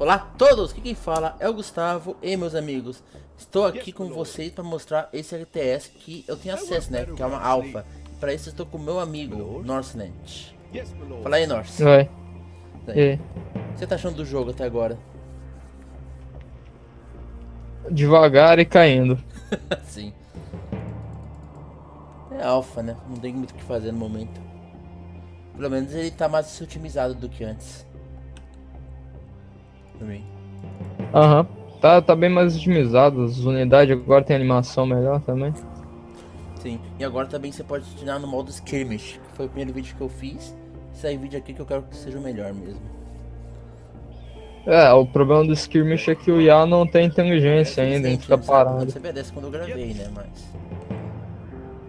Olá a todos, aqui quem fala é o Gustavo e meus amigos. Estou aqui com vocês para mostrar esse RTS que eu tenho acesso, né? Que é uma alpha. Para isso eu estou com o meu amigo, Norseland. Fala aí, Norse. Oi. O que você tá achando do jogo até agora? Devagar e caindo. Sim. É alpha, né? Não tem muito o que fazer no momento. Pelo menos ele tá mais otimizado do que antes. Aham. Tá bem mais otimizado. As unidades agora tem animação melhor também. Sim. E agora também você pode tirar no modo skirmish, que foi o primeiro vídeo que eu fiz. Esse aí vídeo aqui que eu quero que seja o melhor mesmo. É, o problema do skirmish é que o IA não tem inteligência ainda, a gente fica parado. Você obedece quando eu gravei, né, mas...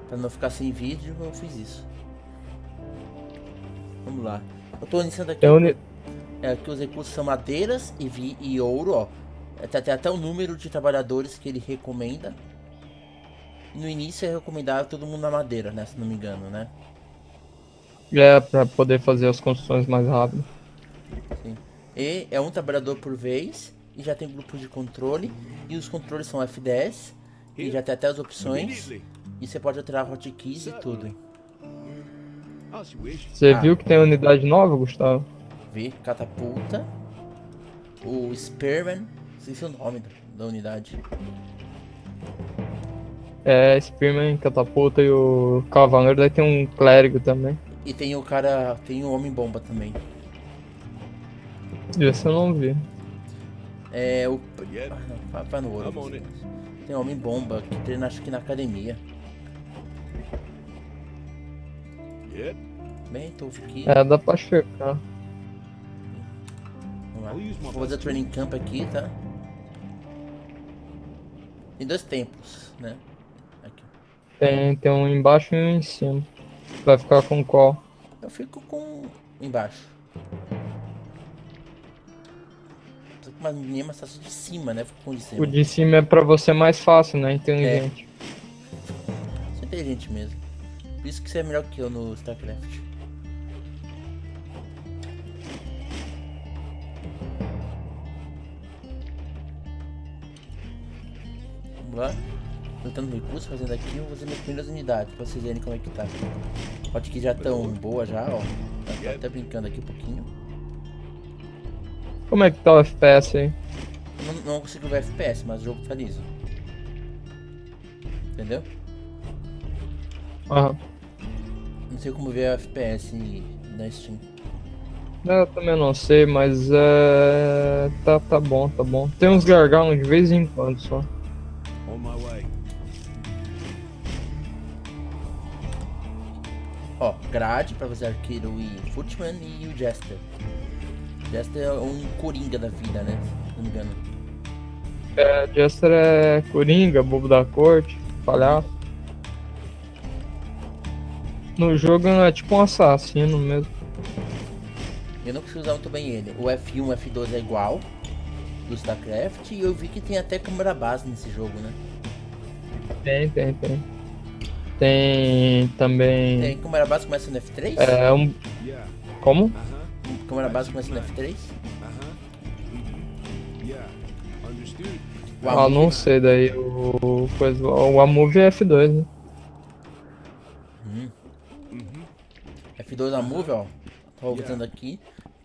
pra não ficar sem vídeo, eu fiz isso. Vamos lá. Eu tô iniciando aqui... é que os recursos são madeiras e ouro, ó. Tem até o número de trabalhadores que ele recomenda. No início é recomendável todo mundo na madeira, né? Se não me engano, né? É, pra poder fazer as construções mais rápido. Sim. E é um trabalhador por vez. E já tem grupos de controle. E os controles são F10. E já tem até as opções. E você pode alterar hotkeys e tudo. Você viu que tem unidade nova, Gustavo? Vi, catapulta, o Spearman, esqueci o nome da unidade. É, Spearman, catapulta e o Cavaleiro, daí tem um Clérigo também. E tem o cara, tem o Homem-Bomba também. Esse eu não vi. É, o... vai no ouro. Tem o Homem-Bomba, que treina acho que na academia. Bem, tô aqui. É, dá pra checar. Vou fazer training camp aqui, tá? Tem dois templos, né? Aqui. Tem um embaixo e um em cima. Vai ficar com qual? Eu fico com embaixo. Mas nem mais fácil de cima, né? Eu fico com o de cima. O de cima é pra você mais fácil, né? Inteligente. É. Você é inteligente mesmo. Por isso que você é melhor que eu no StarCraft. Lá, juntando recursos, fazendo aqui, eu vou fazer minhas primeiras unidades pra vocês verem como é que tá. Pode que já tão boa já, ó. Tá até brincando aqui um pouquinho. Como é que tá o FPS aí? Eu não consigo ver FPS, mas o jogo tá liso. Entendeu? Aham. Não sei como ver o FPS na Steam. Eu também não sei, mas é... Tá bom, tá bom. Tem uns gargalos de vez em quando só. Ó, grade pra fazer arqueiro e footman e o Jester. Jester é um coringa da vida, né? Se não me engano. É, Jester é coringa, bobo da corte, palhaço. No jogo é tipo um assassino mesmo. Eu não consigo usar muito bem ele. O F1 e o F2 é igual do StarCraft e eu vi que tem até câmera base nesse jogo, né? Tem. Tem também... Tem câmera base começa no F3? É um... Como? Câmera base começa no F3? Ah, não sei daí, o A-Move é F2, né? F2 A-Move, ó. Tô voltando aqui.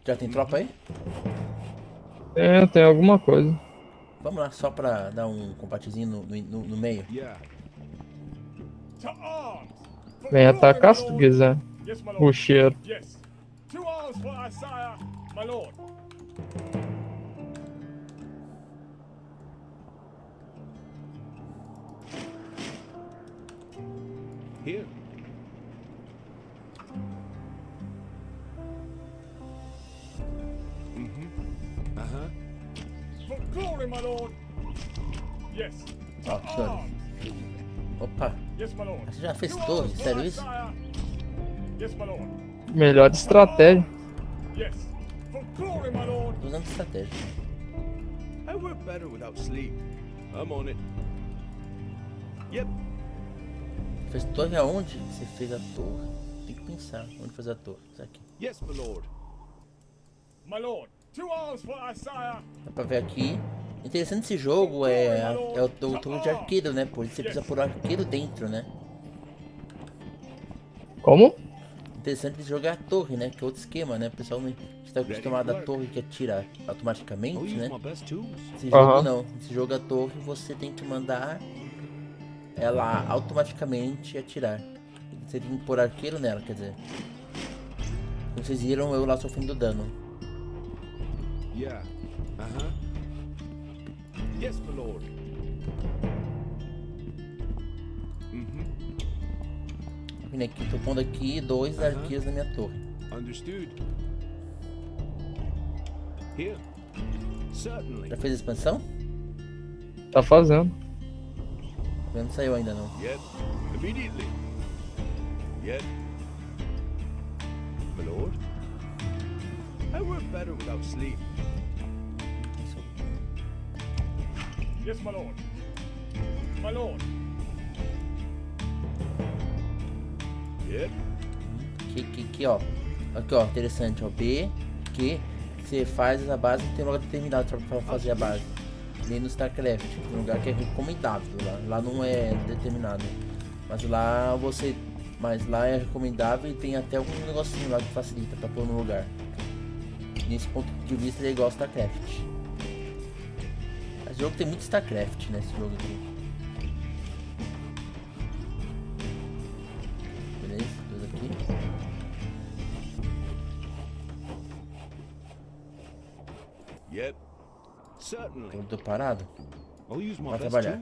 Já tem tropa aí? Tem alguma coisa. Vamos lá, só pra dar um combatezinho no meio. Vem atacar se tu quiser. O cheiro. Opa, você já fez torre, sério isso? Melhor de estratégia. Tô usando estratégia. Fez torre aonde? Você fez a torre? Tem que pensar onde fazer a torre. Isso aqui. Dá pra ver aqui. Interessante esse jogo é o turno de arqueiro, né? Por isso você precisa pôr o arqueiro dentro, né? Como? Interessante jogar a torre, né? Que é outro esquema, né? O pessoal está acostumado à torre que atira automaticamente, né? Esse jogo não. Esse jogo a torre você tem que mandar ela automaticamente atirar. Você tem que pôr arqueiro nela, quer dizer. Como vocês viram, eu lá sofrendo dano. Yes, my lord. Aqui, tô pondo aqui 2 arqueiros na minha torre. Já fez a expansão? Tá fazendo. Não saiu ainda não. Yes, my lord. My lord. Aqui, ó. Aqui, ó. Interessante, ó. B, que você faz a base e tem um lugar determinado pra fazer a base. Nem no StarCraft, um lugar que é recomendável. Lá não é determinado. Mas lá é recomendável e tem até um negocinho lá que facilita pra pôr no lugar. Nesse ponto de vista ele é igual ao StarCraft. Esse jogo tem muito StarCraft nesse jogo aqui. Beleza, tudo aqui. Eu tô parado. Vai trabalhar.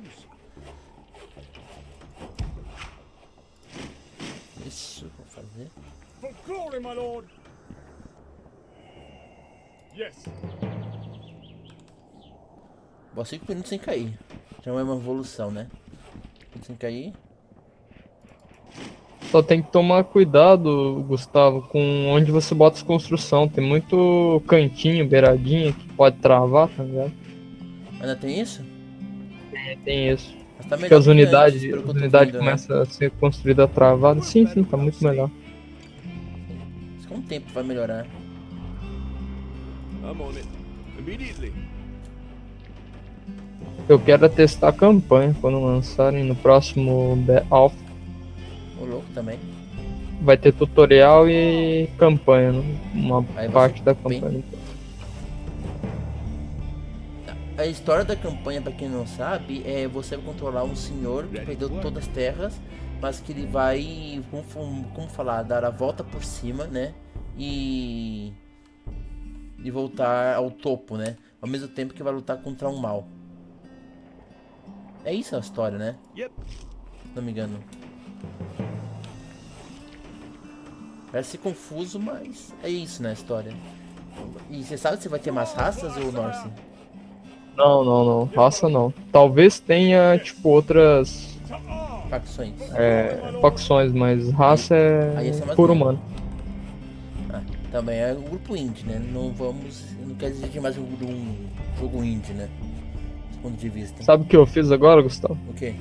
Isso, vou fazer. For glory, my lord. Yes. Bom, 5 minutos sem cair. Já é uma evolução, né? Sem cair. Só tem que tomar cuidado, Gustavo, com onde você bota essa construção. Tem muito cantinho, beiradinha, que pode travar, tá ligado? Ainda tem isso? Tem isso. Mas tá melhor. Porque as unidades começam a ser construídas travadas. Sim, tá muito melhor. Mas com o tempo vai melhorar. I'm on it. Immediately. Eu quero testar a campanha quando lançarem no próximo Alpha. O louco também. Vai ter tutorial e campanha, né? Uma aí parte da campanha. A história da campanha, pra quem não sabe, é você controlar um senhor que perdeu todas as terras, mas que ele vai, como falar, dar a volta por cima, né? E voltar ao topo, né? Ao mesmo tempo que vai lutar contra um mal. É isso a história, né? Não me engano. Parece confuso, mas é isso, né, a história. E você sabe se vai ter mais raças ou Norse? Não. Raça não. Talvez tenha, tipo, outras... facções. Facções, mas raça é por humano. Também é um grupo indie, né? Não quer dizer que é mais um jogo indie, né? Ponto de vista. Sabe o que eu fiz agora, Gustavo? O quê?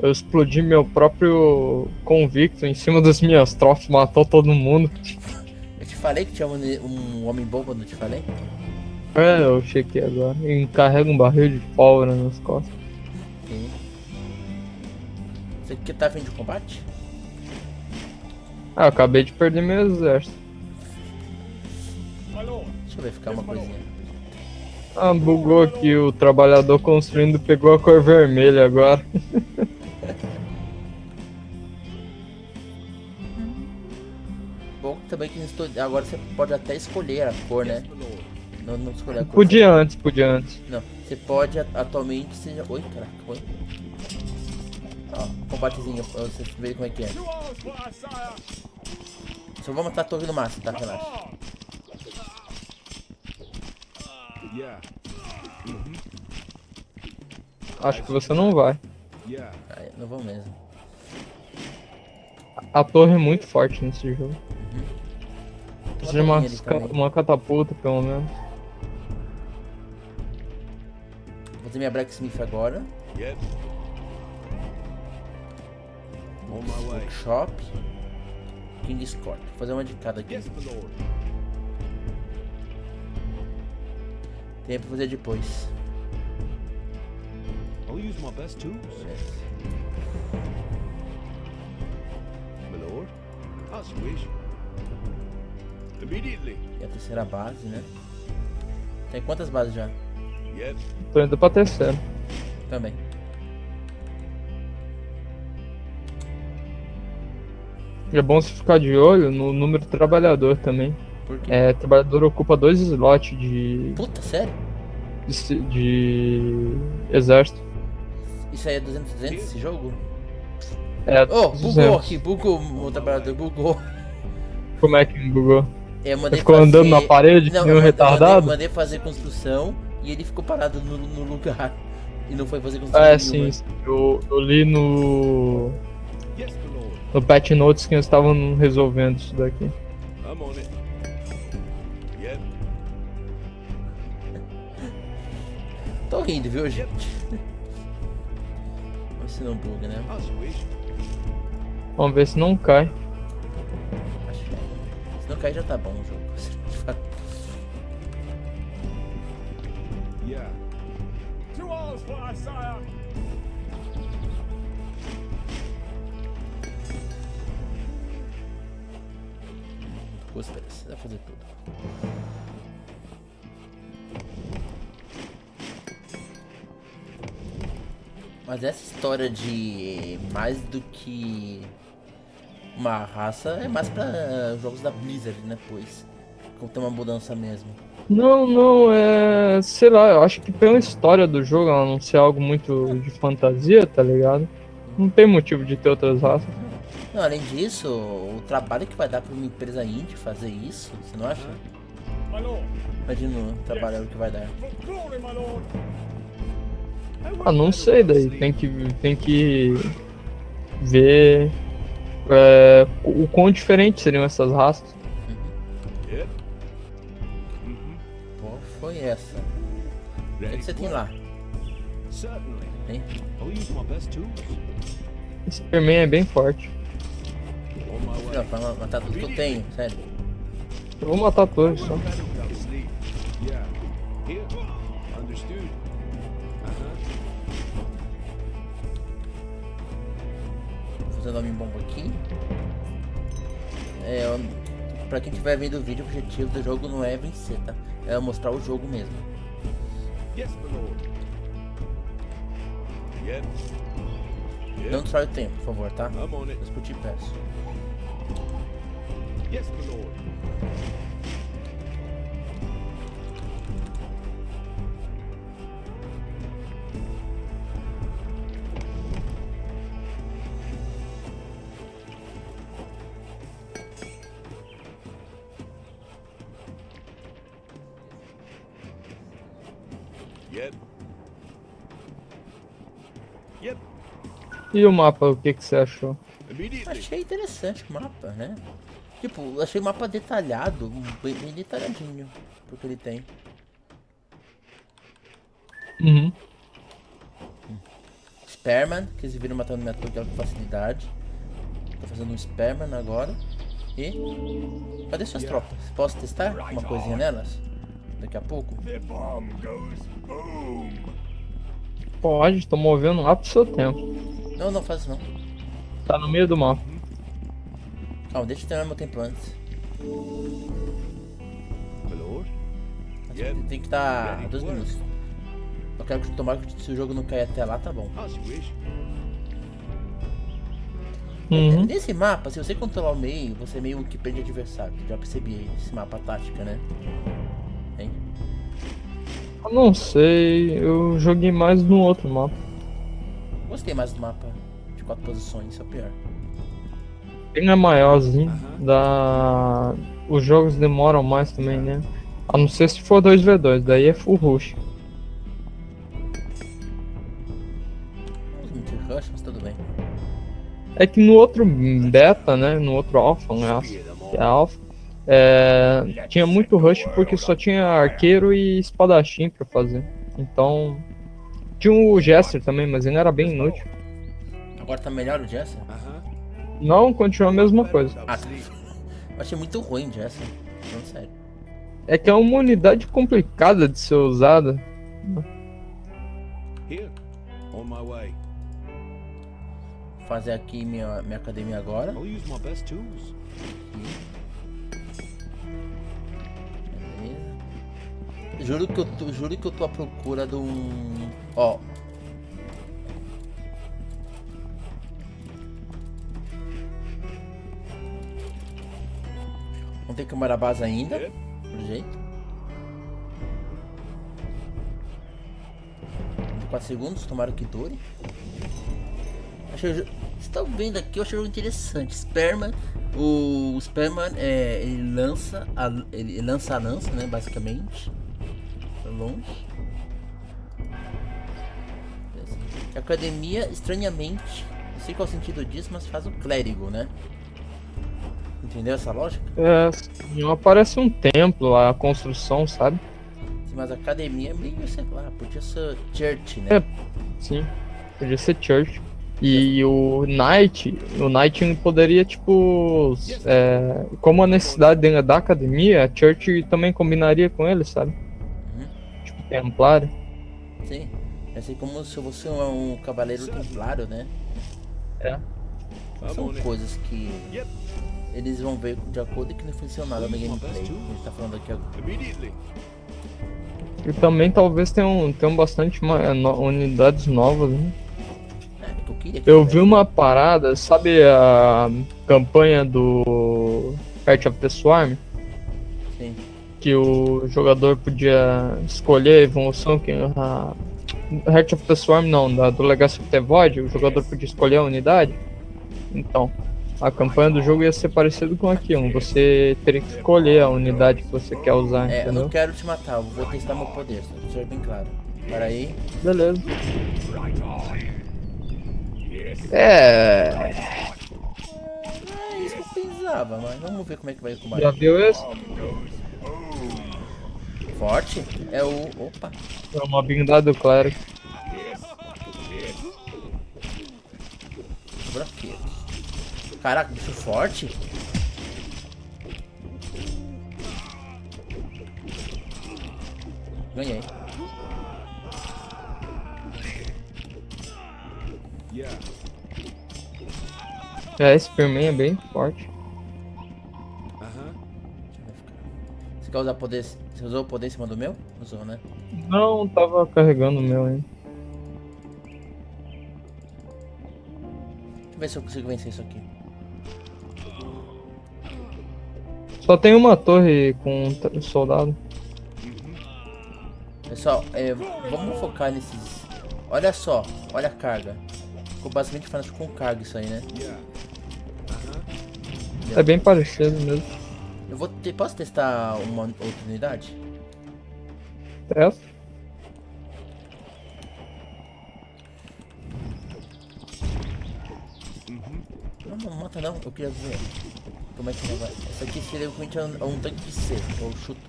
Eu explodi meu próprio convicto em cima das minhas tropas, matou todo mundo. Eu te falei que tinha um homem bomba, não te falei? É, eu chequei agora. E encarrega um barril de pólvora nas costas. Sim. Você que tá vindo de combate? Ah, eu acabei de perder meu exército. Deixa eu verificar uma coisinha. Ah, bugou aqui, o trabalhador construindo pegou a cor vermelha agora. Bom, também que agora você pode até escolher a cor, né? Não escolher a cor. Podia antes. Não, você pode atualmente seja... Oi, caraca, oi. Ó, combatezinho, pra você ver como é que é. Só vou matar a torre no máximo, tá? Relaxa. Acho que você não vai. Não vou mesmo. A torre é muito forte nesse jogo. Precisa de uma catapulta, pelo menos. Vou fazer minha blacksmith agora. Workshop. King Scott. Vou fazer uma de cada aqui. Tem pra fazer depois. I'll use my best tools. My lord, as wish. Immediately. E a terceira base, né? Tem quantas bases já? Yes. Tô indo pra terceira. Também. É bom se ficar de olho no número de trabalhador também. Por quê? É, trabalhador ocupa 2 slots de... Puta, sério? De exército. Isso aí é 200 esse jogo? É, oh, 200. Bugou aqui, bugou o trabalhador, bugou. Como é que bugou? Ele ficou fazer... andando na parede, não, retardado? Mandei fazer construção e ele ficou parado no lugar. E não foi fazer construção. É, nenhuma. Sim, eu li no... No patch notes que eles estavam resolvendo isso daqui. Yeah. Tô rindo, viu, gente? Mas se não buga, né? Vamos ver se não cai. Acho que é. Se não cai já tá bom o jogo. Yeah. Gostei, dá pra fazer tudo. Mas essa história de mais do que uma raça é mais pra jogos da Blizzard, né? Pois tem uma mudança mesmo. Não, é... Sei lá, eu acho que pela história do jogo, ela não ser algo muito de fantasia, tá ligado? Não tem motivo de ter outras raças. Não, além disso, o trabalho que vai dar pra uma empresa indie fazer isso, você não acha? Imagina o trabalho que vai dar. Ah, não sei daí, tem que ver o quão diferente seriam essas raças. Qual foi essa? O que você tem lá? Tem? Esse Superman é bem forte. Não, pra matar tudo que eu tenho, sério. Eu vou matar todos só. Vou fazer uma bomba aqui. Pra quem tiver vendo o vídeo, o objetivo do jogo não é vencer, tá? É mostrar o jogo mesmo. Não destrói o tempo, por favor, tá? Mas por ti peço. Yes, my lord. Yep. E o mapa, o que você achou? Achei interessante o mapa, né? Tipo, achei o mapa detalhado, bem detalhadinho, porque ele tem. Uhum. Spearman, que eles viram matando minha torre com facilidade. Tô fazendo um Spearman agora. E... Cadê suas tropas? Posso testar uma coisinha nelas? Daqui a pouco? Pode, tô movendo lá pro seu tempo. Não faz isso não. Tá no meio do mapa. Calma, deixa eu terminar meu tempo antes. Tem que estar 2 minutos. Eu quero que tomar que se o jogo não cair até lá, tá bom. Uhum. Nesse mapa, se você controlar o meio, você meio que perde adversário. Já percebi esse mapa tática, né? Hein? Eu não sei, eu joguei mais no outro mapa. Gostei mais do mapa de 4 posições, isso é o pior. Bem é maiorzinho, da... os jogos demoram mais também, né? A não ser se for 2v2, daí é full rush. Mas tudo bem. É que no outro beta, né? No outro alpha, né? Tinha muito rush porque só tinha arqueiro e espadachim pra fazer. Então... Tinha o Jester também, mas ele era bem inútil. Agora tá melhor o Jester? Não, continua a mesma coisa. Ah, tá. Eu achei muito ruim, Jess. Não, sério. É que é uma unidade complicada de ser usada. Vou fazer aqui minha academia agora. Juro que eu tô à procura de um... Ó. Não tem câmera base ainda, do jeito. 4 segundos, tomara que dure. Vocês estão vendo aqui, eu achei algo interessante. Sperma, o Sperma, ele lança a lança, né, basicamente. Longe. Academia, estranhamente, não sei qual é o sentido disso, mas faz o clérigo, né? Entendeu essa lógica? É, não aparece um templo, a construção, sabe? Sim, mas a academia é meio, sei lá, podia ser church, né? É, sim, podia ser church. E o Knight poderia, tipo, como a necessidade dentro da academia, a church também combinaria com ele, sabe? Tipo, templário. Sim, é assim como se você é um cavaleiro templário, né? É. São coisas que... eles vão ver de acordo que não funcionava no gameplay, a gente tá falando aqui agora. E também talvez tenham bastante unidades novas, né? Eu vi uma parada, sabe a campanha do Heart of the Swarm? Sim. Que o jogador podia escolher a evolução que... Heart of the Swarm não, do Legacy of the Void, o jogador podia escolher a unidade. Então... a campanha do jogo ia ser parecido com aqui, você teria que escolher a unidade que você quer usar, entendeu? Eu não quero te matar, eu vou testar meu poder, só pra ser bem claro. Para aí. Beleza. É isso que eu pensava, mas vamos ver como é que vai combater. Já viu esse? Forte? É o... opa. É uma blindada do clérigo. Braqueiro. Caraca, bicho forte. Ganhei. Esse Superman é bem forte. Você quer usar poder? Você usou o poder em cima do meu? Usou, né? Não, tava carregando o meu ainda. Deixa eu ver se eu consigo vencer isso aqui. Só tem uma torre com um soldado. Pessoal, vamos focar nesses... Olha só, olha a carga. Ficou basicamente falando com carga isso aí, né? É bem parecido mesmo. Eu vou posso testar uma outra unidade? Testa. Não, não mata não, eu queria ver. Como é que vai? Essa aqui seria um tanque de C, ou chuto.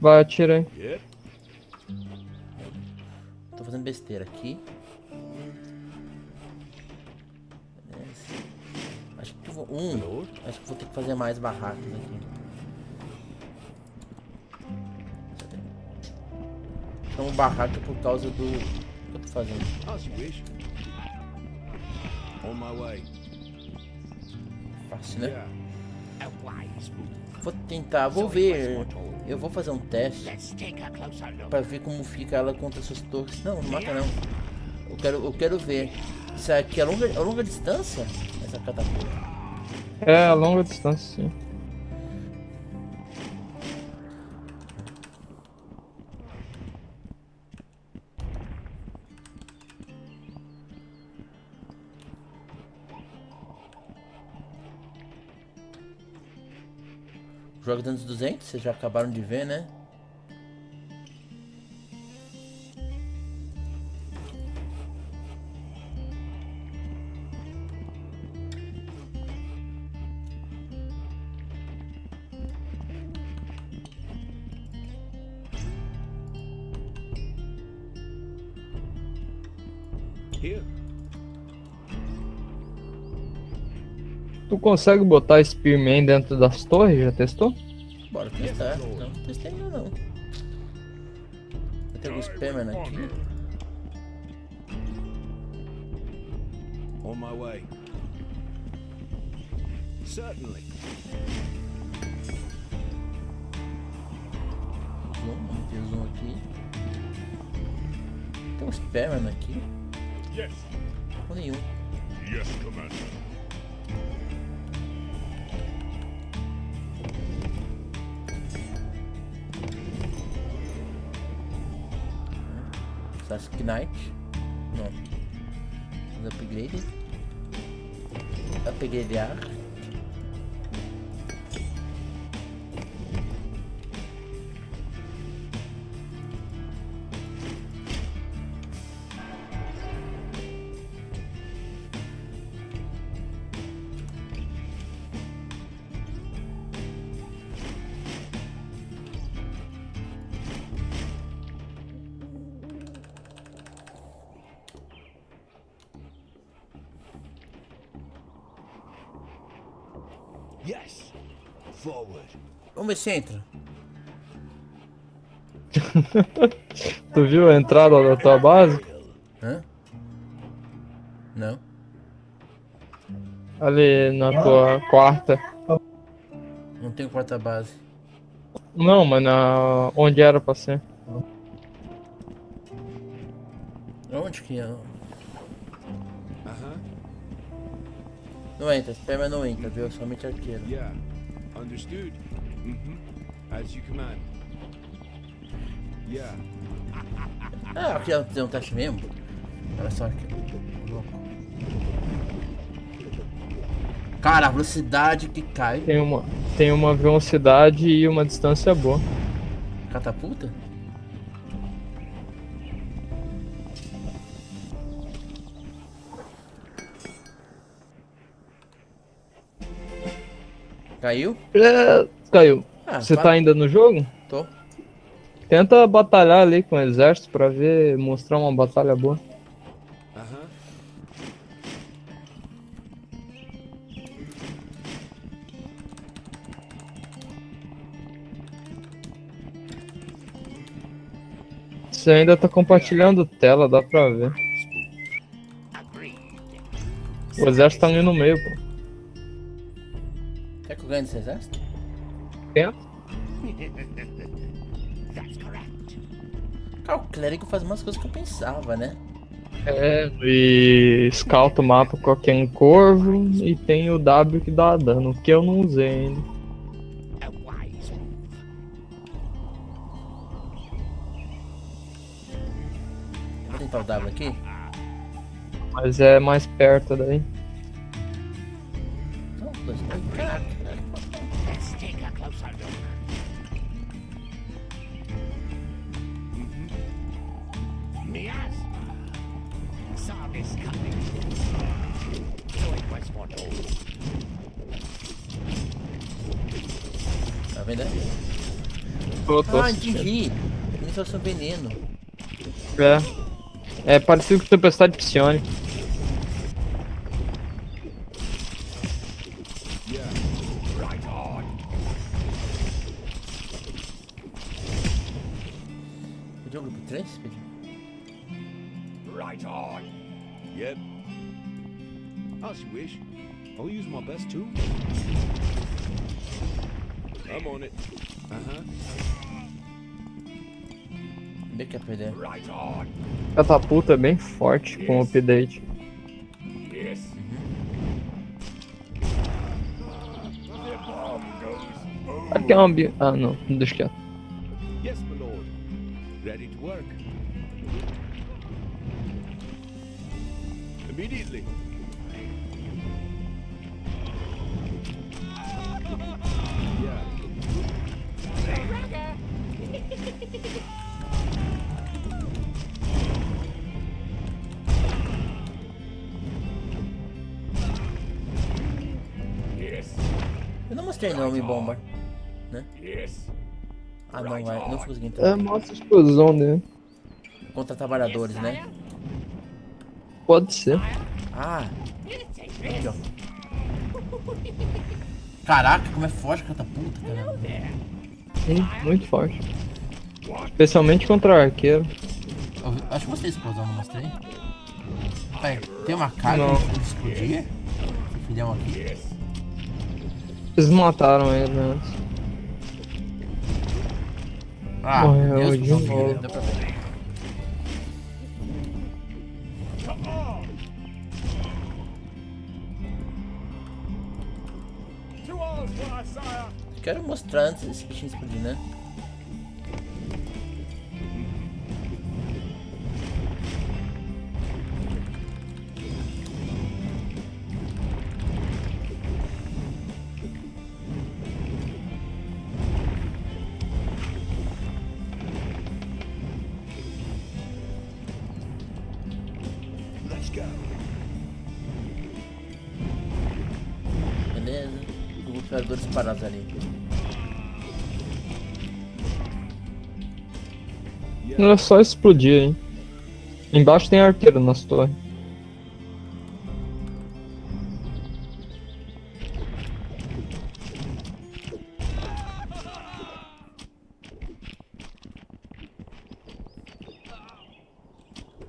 Vai, atira aí. Tô fazendo besteira aqui. Acho que eu vou... acho que vou ter que fazer mais barracas aqui. Então um barraco por causa do... o que eu tô fazendo? Fácil, né? Vou tentar, vou ver. Eu vou fazer um teste pra ver como fica ela contra suas torres. Não, não mata não. Eu quero ver. Isso aqui é a longa distância? Essa catapulta. É a longa distância, sim. Jogo dando 200, vocês já acabaram de ver, né? Tu consegue botar Spearman dentro das torres? Já testou? Bora testar. Não testei ainda não. Vai ter algum Spearman aqui. On my way. Certainly. Zoom, vamos ter zoom aqui. Tem um Spearman aqui? Yes. Ou nenhum. Yes, Commander. Classic Knight. Não. Vamos upgrade. Upgradear. Yes. Forward. Vamos ver se entra. Tu viu a entrada da tua base? Hã? Não. Ali na tua quarta. Não tem quarta base. Não, mas na... onde era pra ser? Onde que é? Não entra, espera, não entra, viu? Somente arqueiro. Yeah, understood. As you command. Yeah. Ah, aqui é um teste mesmo? Olha só aqui. Cara, a velocidade que cai. Tem uma velocidade e uma distância boa. Catapulta? Caiu? É, caiu. Ah, você tá ainda no jogo? Tô. Tenta batalhar ali com o exército pra ver, mostrar uma batalha boa. Aham. Você ainda tá compartilhando tela, dá pra ver. O exército tá ali no meio, pô. Será que eu ganho desse exército? Tenta. Cara, o clérigo faz umas coisas que eu pensava, né? É, e escalta o mapa com aquele corvo e tem o W que dá dano, que eu não usei ainda. Vou tentar o W aqui? Mas é mais perto daí. Tá vendo? Ah, entendi! Eles só são veneno. É parecido com tempestade psione. Catapulta é bem forte com o update. Aqui é um ambiente. Ah, não, deixa quieto. Eu não mostrei não, me bomba, né? Ah, não, não consegui entrar. É, mostra a explosão dele. Contra trabalhadores, né? Pode ser. Ah, aqui, ó. Caraca, como é forte a catapulta, cara. Sim, muito forte. Especialmente contra o arqueiro. Eu acho que mostrei a explosão, não mostrei? Pera, tem uma carga que explodia? Filhão aqui. Eles mataram ele antes. Ah, morreu de novo. Dá pra ver. Quero mostrar antes esse bichinho explodir, né? Beleza, os lutadores parados ali. Era só explodir, hein? Embaixo tem arqueiro nas torres.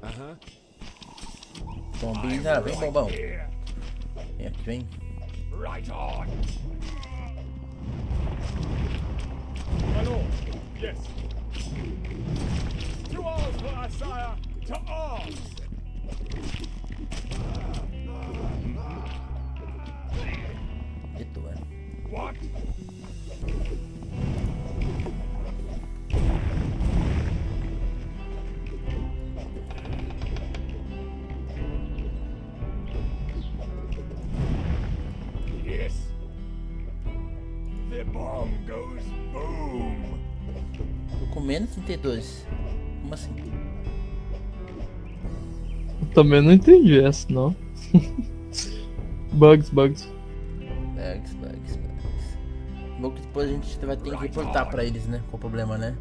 Aham. Bombinha, vem bombão. Vem aqui, vem. Right on. Yes. Yes. The bomb goes boom. Tô com menos 32. Como assim? Eu também não entendi essa, não. Bugs. Bom que depois a gente vai ter que reportar pra eles, né? Qual o problema, né?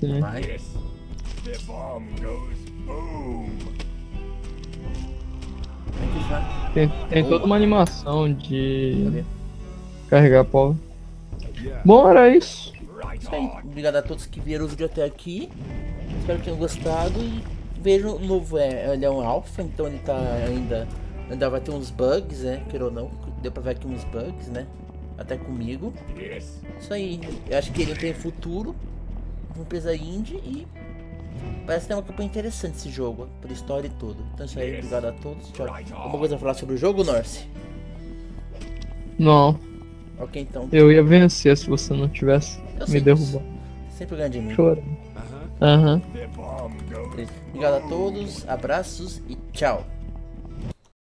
Sim. Vai. The bomb goes boom. Tem toda uma animação de carregar pólvora. Bom, era isso. Isso aí. Obrigado a todos que vieram o vídeo até aqui. Espero que tenham gostado e vejam o novo. Ele é um alpha, então ele tá ainda vai ter uns bugs, né? Queira ou não, deu pra ver aqui uns bugs, né? Até comigo. Isso aí. Eu acho que ele tem futuro. Uma empresa indie e parece que tem uma campanha interessante esse jogo, pela história e tudo. Então isso aí, obrigado a todos. Tchau. Alguma coisa a falar sobre o jogo, Norse? Não. Ok, então. Eu ia vencer se você não tivesse me derrubado. Sempre ganha de mim. Chora. Obrigado a todos, abraços e tchau.